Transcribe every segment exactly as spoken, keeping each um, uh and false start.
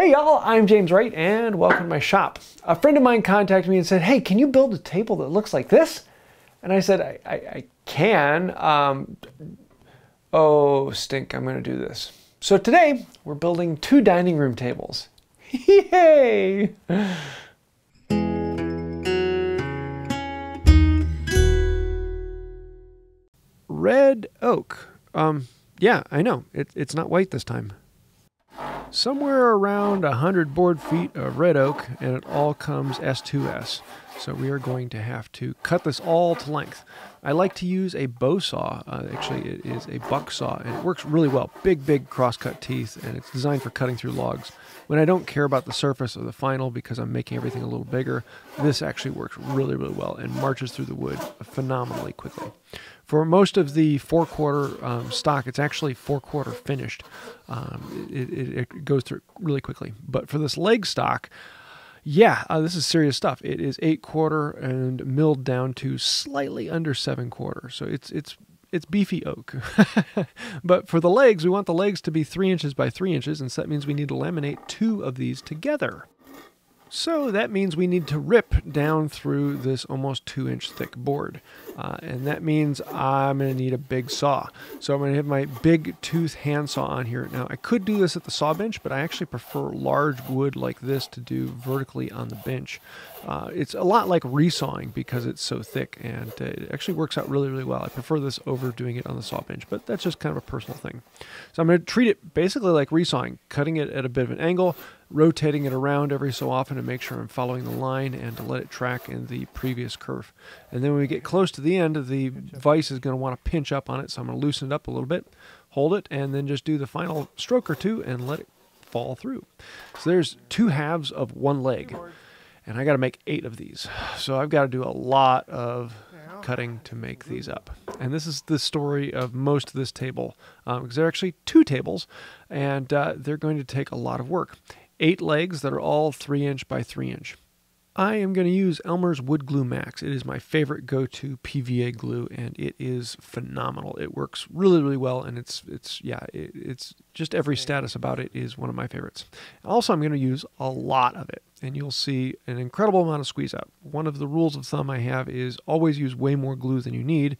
Hey y'all, I'm James Wright and welcome to my shop. A friend of mine contacted me and said, hey, can you build a table that looks like this? And I said, I, I, I can. Um, oh, stink, I'm gonna do this. So today, we're building two dining room tables. Yay! Red oak. Um, yeah, I know, it, it's not white this time. Somewhere around one hundred board feet of red oak, and it all comes S two S. So we are going to have to cut this all to length. I like to use a bow saw. Uh, actually, it is a buck saw, and it works really well. Big, big cross-cut teeth, and it's designed for cutting through logs. When I don't care about the surface of the final because I'm making everything a little bigger, this actually works really, really well and marches through the wood phenomenally quickly. For most of the four-quarter um, stock, it's actually four-quarter finished. Um, it, it, it goes through really quickly. But for this leg stock, yeah, uh, this is serious stuff. It is eight-quarter and milled down to slightly under seven-quarter. So it's it's it's beefy oak. But for the legs, we want the legs to be three inches by three inches, and so that means we need to laminate two of these together. So that means we need to rip down through this almost two-inch thick board. Uh, and that means I'm going to need a big saw. So I'm going to have my big tooth handsaw on here. Now, I could do this at the saw bench, but I actually prefer large wood like this to do vertically on the bench. Uh, it's a lot like resawing because it's so thick, and uh, it actually works out really, really well. I prefer this over doing it on the saw bench, but that's just kind of a personal thing. So I'm going to treat it basically like resawing, cutting it at a bit of an angle, rotating it around every so often to make sure I'm following the line and to let it track in the previous curve. And then when we get close to the end, the vise is going to want to pinch up on it, so I'm going to loosen it up a little bit, hold it, and then just do the final stroke or two and let it fall through. So there's two halves of one leg, and I got to make eight of these. So I've got to do a lot of cutting to make these up. And this is the story of most of this table, um, because there are actually two tables, and uh, they're going to take a lot of work. Eight legs that are all three inch by three inch. I am going to use Elmer's Wood Glue Max. It is my favorite go-to P V A glue, and it is phenomenal. It works really, really well, and it's, it's yeah, it, it's just every status about it is one of my favorites. Also, I'm going to use a lot of it, and you'll see an incredible amount of squeeze out. One of the rules of thumb I have is always use way more glue than you need,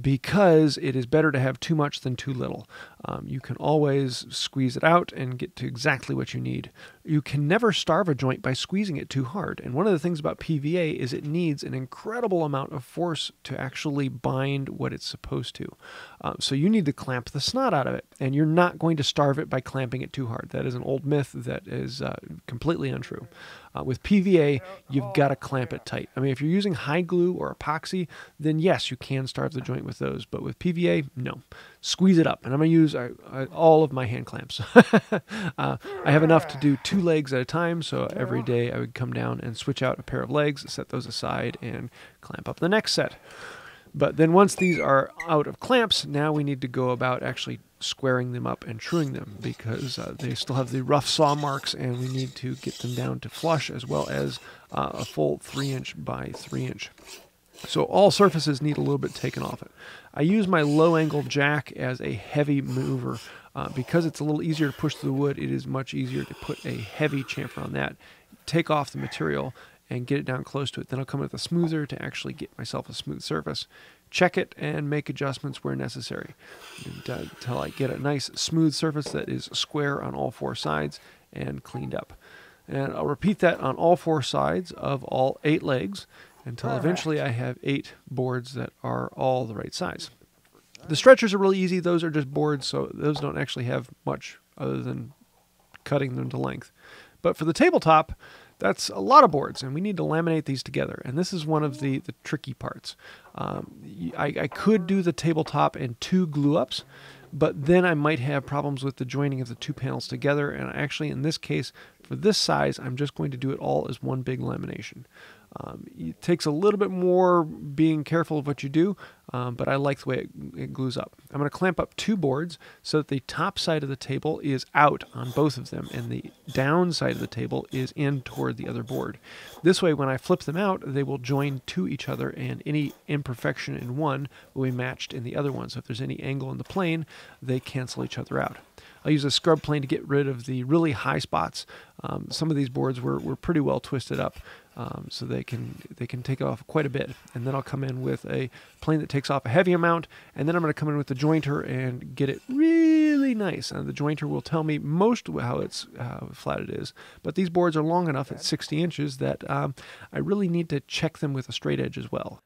because it is better to have too much than too little. Um, you can always squeeze it out and get to exactly what you need. You can never starve a joint by squeezing it too hard. And one of the things about P V A is it needs an incredible amount of force to actually bind what it's supposed to. Um, so you need to clamp the snot out of it, and you're not going to starve it by clamping it too hard. That is an old myth that is uh, completely untrue. Uh, with P V A, you've got to clamp it tight. I mean, if you're using high glue or epoxy, then yes, you can starve the joint with those. But with P V A, no. Squeeze it up. And I'm going to use uh, uh, all of my hand clamps. uh, I have enough to do two legs at a time, so every day I would come down and switch out a pair of legs, set those aside, and clamp up the next set. But then once these are out of clamps, now we need to go about actually squaring them up and truing them, because uh, they still have the rough saw marks, and we need to get them down to flush as well as uh, a full three inch by three inch. So all surfaces need a little bit taken off it. I use my low angle jack as a heavy maneuver. Uh, because it's a little easier to push through the wood, it is much easier to put a heavy chamfer on that, take off the material, and get it down close to it. Then I'll come with a smoother to actually get myself a smooth surface, check it, and make adjustments where necessary, and, uh, until I get a nice smooth surface that is square on all four sides and cleaned up. And I'll repeat that on all four sides of all eight legs until eventually I have eight boards that are all the right size. The stretchers are really easy. Those are just boards, so those don't actually have much other than cutting them to length. But for the tabletop, that's a lot of boards, and we need to laminate these together. And this is one of the, the tricky parts. Um, I, I could do the tabletop and two glue-ups, but then I might have problems with the joining of the two panels together. And actually, in this case, for this size, I'm just going to do it all as one big lamination. Um, it takes a little bit more being careful of what you do, um, but I like the way it, it glues up. I'm going to clamp up two boards so that the top side of the table is out on both of them, and the down side of the table is in toward the other board. This way, when I flip them out, they will join to each other, and any imperfection in one will be matched in the other one. So if there's any angle in the plane, they cancel each other out. I use a scrub plane to get rid of the really high spots. Um, some of these boards were, were pretty well twisted up, um, so they can they can take off quite a bit. And then I'll come in with a plane that takes off a heavy amount, and then I'm going to come in with the jointer and get it really nice. And the jointer will tell me most how it's how flat it is. But these boards are long enough at sixty inches that um, I really need to check them with a straight edge as well.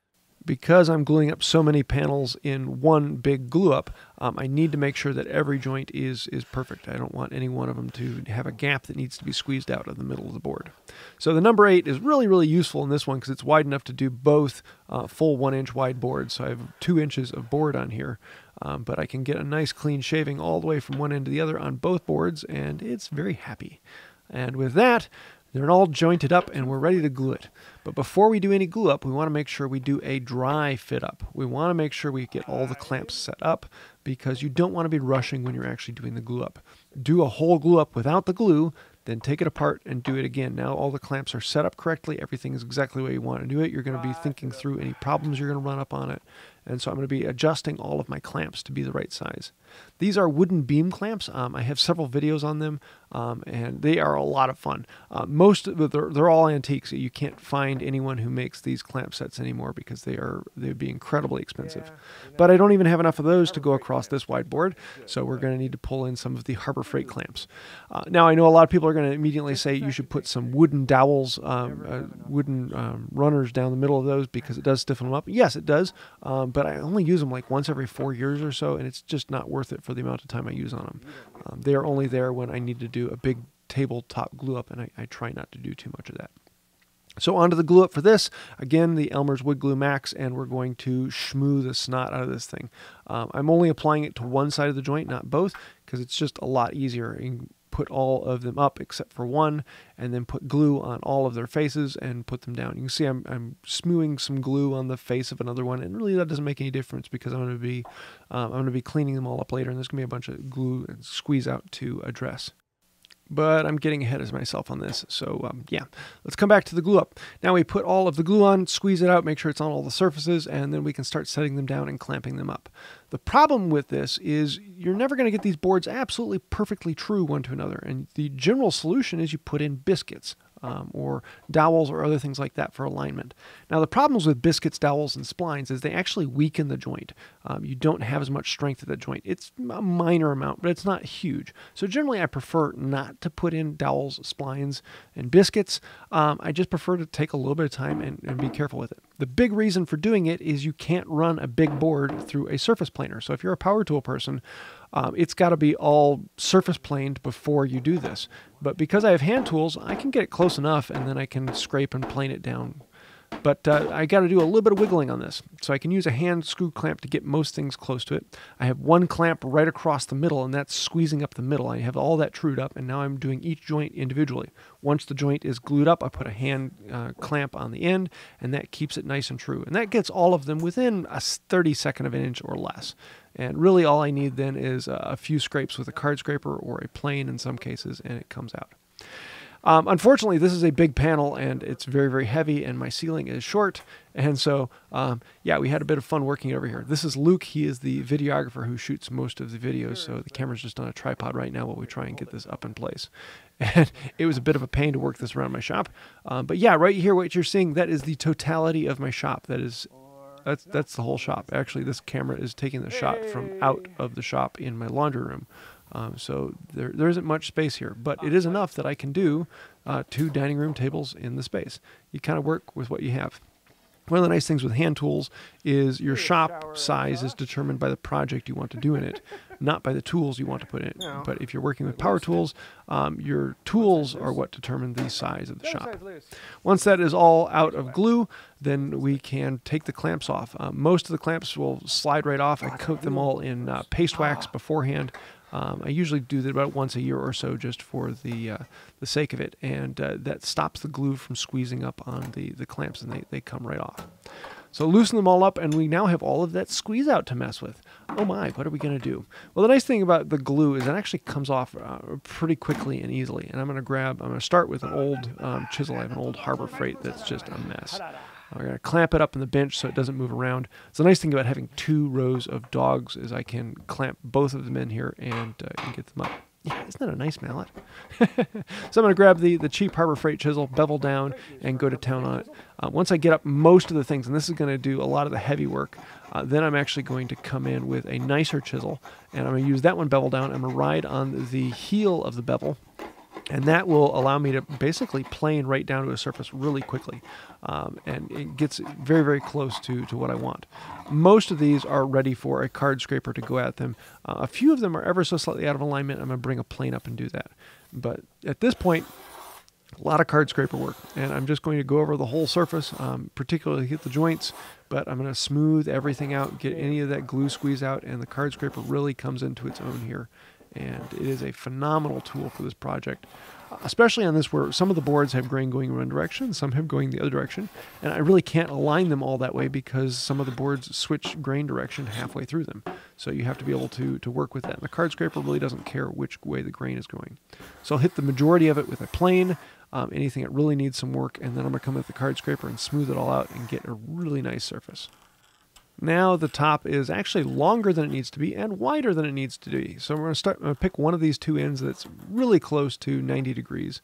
Because I'm gluing up so many panels in one big glue up, um, I need to make sure that every joint is, is perfect. I don't want any one of them to have a gap that needs to be squeezed out of the middle of the board. So the number eight is really, really useful in this one because it's wide enough to do both uh, full one inch wide boards. So I have two inches of board on here, um, but I can get a nice clean shaving all the way from one end to the other on both boards, and it's very happy. And with that, they're all jointed up and we're ready to glue it. But before we do any glue up, we want to make sure we do a dry fit up. We want to make sure we get all the clamps set up because you don't want to be rushing when you're actually doing the glue up. Do a whole glue up without the glue, then take it apart and do it again. Now all the clamps are set up correctly. Everything is exactly the way you want to do it. You're going to be thinking through any problems you're going to run up on it. And so I'm going to be adjusting all of my clamps to be the right size. These are wooden beam clamps. Um, I have several videos on them, um, and they are a lot of fun. Uh, most of the, they're, they're all antiques. You can't find anyone who makes these clamp sets anymore because they are they'd be incredibly expensive. But I don't even have enough of those to go across this wide board, so we're going to need to pull in some of the Harbor Freight clamps. Uh, now I know a lot of people are going to immediately say you should put some wooden dowels, um, uh, wooden um, runners down the middle of those because it does stiffen them up. Yes, it does. Um, But I only use them like once every four years or so, and it's just not worth it for the amount of time I use on them. Um, they are only there when I need to do a big tabletop glue up, and I, I try not to do too much of that. So onto the glue up for this. Again, the Elmer's Wood Glue Max, and we're going to shmoo the snot out of this thing. Um, I'm only applying it to one side of the joint, not both, because it's just a lot easier. You can put all of them up except for one, and then put glue on all of their faces and put them down. You can see I'm, I'm smoothing some glue on the face of another one, and really that doesn't make any difference because I'm going to be um, I'm going to be cleaning them all up later, and there's going to be a bunch of glue and squeeze out to address. But I'm getting ahead of myself on this, so um, yeah, let's come back to the glue up. Now we put all of the glue on, squeeze it out, make sure it's on all the surfaces, and then we can start setting them down and clamping them up. The problem with this is you're never going to get these boards absolutely perfectly true one to another, and the general solution is you put in biscuits. Um, or dowels or other things like that for alignment. Now the problems with biscuits, dowels, and splines is they actually weaken the joint. Um, you don't have as much strength at the joint. It's a minor amount, but it's not huge. So generally I prefer not to put in dowels, splines, and biscuits. Um, I just prefer to take a little bit of time and, and be careful with it. The big reason for doing it is you can't run a big board through a surface planer. So if you're a power tool person, Um, it's got to be all surface planed before you do this. But because I have hand tools, I can get it close enough and then I can scrape and plane it down. But uh, I got to do a little bit of wiggling on this. So I can use a hand screw clamp to get most things close to it. I have one clamp right across the middle, and that's squeezing up the middle. I have all that trued up, and now I'm doing each joint individually. Once the joint is glued up, I put a hand uh, clamp on the end, and that keeps it nice and true. And that gets all of them within a thirty-second of an inch or less. And really all I need then is a few scrapes with a card scraper or a plane in some cases, and it comes out. Um, unfortunately, this is a big panel, and it's very, very heavy, and my ceiling is short. And so, um, yeah, we had a bit of fun working over here. This is Luke. He is the videographer who shoots most of the videos, so the camera's just on a tripod right now while we try and get this up in place. And it was a bit of a pain to work this around my shop. Um, but yeah, right here, what you're seeing, that is the totality of my shop. That is... That's, that's the whole shop. Actually, this camera is taking the shot from out of the shop in my laundry room. Um, so there, there isn't much space here, but it is enough that I can do uh, two dining room tables in the space. You kind of work with what you have. One of the nice things with hand tools is your shop size is determined by the project you want to do in it, not by the tools you want to put in it. But if you're working with power tools, um, your tools are what determine the size of the shop. Once that is all out of glue, then we can take the clamps off. Uh, most of the clamps will slide right off. I coat them all in uh, paste wax beforehand. Um, I usually do that about once a year or so just for the uh, the sake of it, and uh, that stops the glue from squeezing up on the, the clamps, and they, they come right off. So loosen them all up, and we now have all of that squeeze out to mess with. Oh my, what are we going to do? Well, the nice thing about the glue is it actually comes off uh, pretty quickly and easily, and I'm going to grab, I'm going to start with an old um, chisel. I have an old Harbor Freight that's just a mess. I gotta clamp it up on the bench so it doesn't move around. So the nice thing about having two rows of dogs is I can clamp both of them in here and, uh, and get them up. Yeah, isn't that a nice mallet? So I'm going to grab the, the cheap Harbor Freight chisel, bevel down, and go to town on it. Uh, once I get up most of the things, and this is going to do a lot of the heavy work, uh, then I'm actually going to come in with a nicer chisel, and I'm going to use that one bevel down. I'm going to ride on the heel of the bevel, and that will allow me to basically plane right down to a surface really quickly. Um, and it gets very, very close to, to what I want. Most of these are ready for a card scraper to go at them. Uh, a few of them are ever so slightly out of alignment. I'm going to bring a plane up and do that. But at this point, a lot of card scraper work. And I'm just going to go over the whole surface, um, particularly hit the joints. But I'm going to smooth everything out, get any of that glue squeeze out, and the card scraper really comes into its own here. And it is a phenomenal tool for this project, especially on this where some of the boards have grain going in one direction, some have going the other direction, and I really can't align them all that way because some of the boards switch grain direction halfway through them. So you have to be able to, to work with that. And the card scraper really doesn't care which way the grain is going. So I'll hit the majority of it with a plane, um, anything that really needs some work, and then I'm going to come with the card scraper and smooth it all out and get a really nice surface. Now the top is actually longer than it needs to be and wider than it needs to be. So I'm going to start, I'm going to pick one of these two ends that's really close to ninety degrees,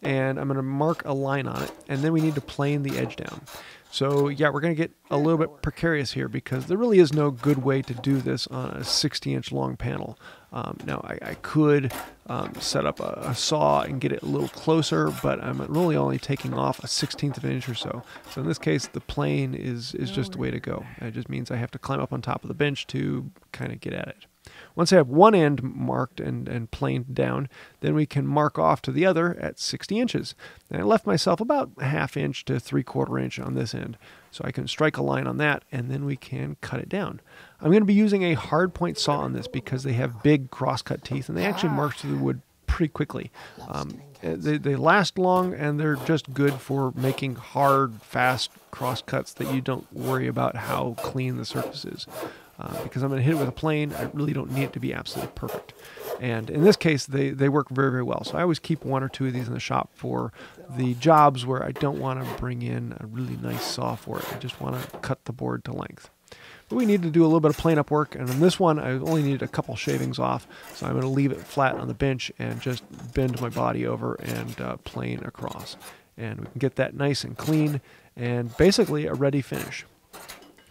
and I'm going to mark a line on it, and then we need to plane the edge down. So yeah, we're going to get a little bit precarious here because there really is no good way to do this on a sixty inch long panel. Um, now I, I could um, set up a, a saw and get it a little closer, but I'm really only taking off a sixteenth of an inch or so. So in this case, the plane is, is just the way to go. It just means I have to climb up on top of the bench to kind of get at it. Once I have one end marked and, and planed down, then we can mark off to the other at sixty inches. And I left myself about half inch to three quarter inch on this end. So I can strike a line on that, and then we can cut it down. I'm going to be using a hard point saw on this because they have big crosscut teeth, and they actually mark through the wood pretty quickly. Um, they, they last long, and they're just good for making hard, fast crosscuts that you don't worry about how clean the surface is. Uh, because I'm going to hit it with a plane, I really don't need it to be absolutely perfect. And in this case, they, they work very, very well. So I always keep one or two of these in the shop for the jobs where I don't want to bring in a really nice saw for it. I just want to cut the board to length. But we need to do a little bit of plane up work, and on this one, I only needed a couple shavings off, so I'm going to leave it flat on the bench and just bend my body over and uh, plane across. And we can get that nice and clean and basically a ready finish.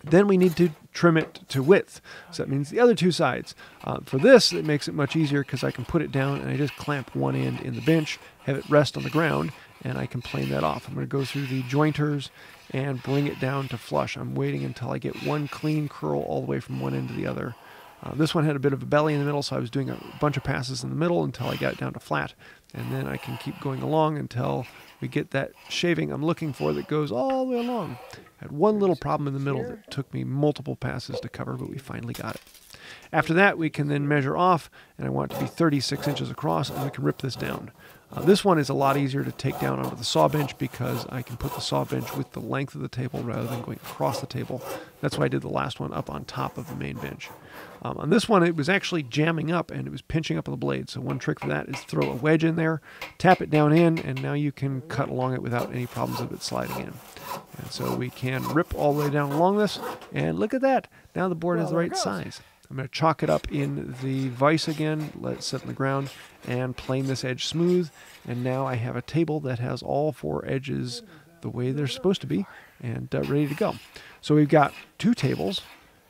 Then we need to trim it to width. So that means the other two sides. Uh, for this, it makes it much easier because I can put it down and I just clamp one end in the bench, have it rest on the ground, and I can plane that off. I'm going to go through the jointers and bring it down to flush. I'm waiting until I get one clean curl all the way from one end to the other. Uh, this one had a bit of a belly in the middle, so I was doing a bunch of passes in the middle until I got it down to flat. And then I can keep going along until we get that shaving I'm looking for that goes all the way along. Had one little problem in the middle that took me multiple passes to cover, but we finally got it. After that, we can then measure off, and I want it to be thirty-six inches across, and we can rip this down. Uh, this one is a lot easier to take down onto the saw bench because I can put the saw bench with the length of the table rather than going across the table. That's why I did the last one up on top of the main bench. Um, on this one, it was actually jamming up and it was pinching up on the blade. So one trick for that is throw a wedge in there, tap it down in, and now you can cut along it without any problems of it sliding in. And so we can rip all the way down along this, and look at that. Now the board is the right size. I'm going to chalk it up in the vise again, let it sit on the ground, and plane this edge smooth. And now I have a table that has all four edges the way they're supposed to be and uh, ready to go. So we've got two tables,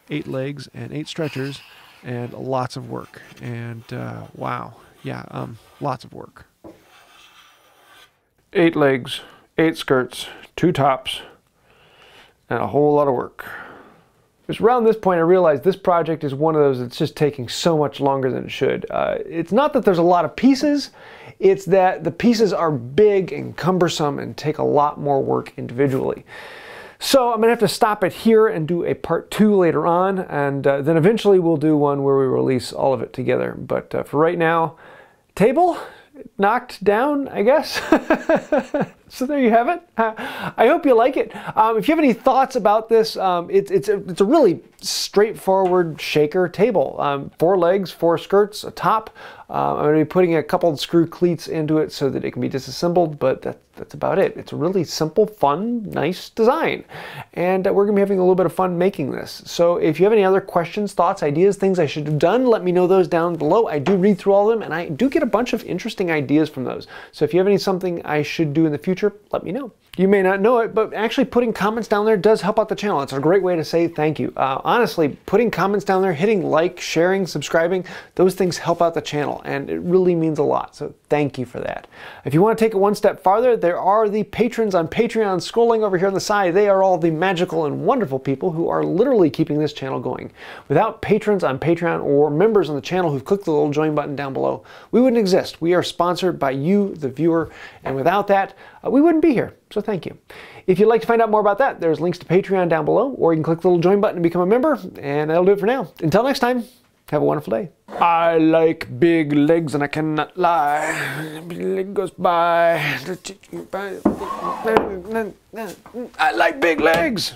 eight legs, and eight stretchers, and lots of work. And uh, wow, yeah, um, lots of work. Eight legs, eight skirts, two tops, and a whole lot of work. It was around this point I realized this project is one of those that's just taking so much longer than it should. Uh, it's not that there's a lot of pieces, it's that the pieces are big and cumbersome and take a lot more work individually. So I'm going to have to stop it here and do a part two later on, and uh, then eventually we'll do one where we release all of it together. But uh, for right now, table knocked down, I guess. So there you have it. I hope you like it. Um, if you have any thoughts about this, um, it, it's, a, it's a really straightforward shaker table. Um, four legs, four skirts, a top. Um, I'm going to be putting a couple screw cleats into it so that it can be disassembled, but that, that's about it. It's a really simple, fun, nice design. And we're going to be having a little bit of fun making this. So if you have any other questions, thoughts, ideas, things I should have done, let me know those down below. I do read through all of them, and I do get a bunch of interesting ideas from those. So if you have any something I should do in the future, let me know. You may not know it, but actually putting comments down there does help out the channel. It's a great way to say thank you. Uh, honestly, putting comments down there, hitting like, sharing, subscribing, those things help out the channel, and it really means a lot. So thank you for that. If you want to take it one step farther, there are the patrons on Patreon scrolling over here on the side. They are all the magical and wonderful people who are literally keeping this channel going. Without patrons on Patreon or members on the channel who've clicked the little join button down below, we wouldn't exist. We are sponsored by you, the viewer, and without that, uh, we wouldn't be here. So thank you. If you'd like to find out more about that, there's links to Patreon down below, or you can click the little join button and become a member, and that'll do it for now. Until next time, have a wonderful day. I like big legs and I cannot lie. Big leg goes by. I like big legs.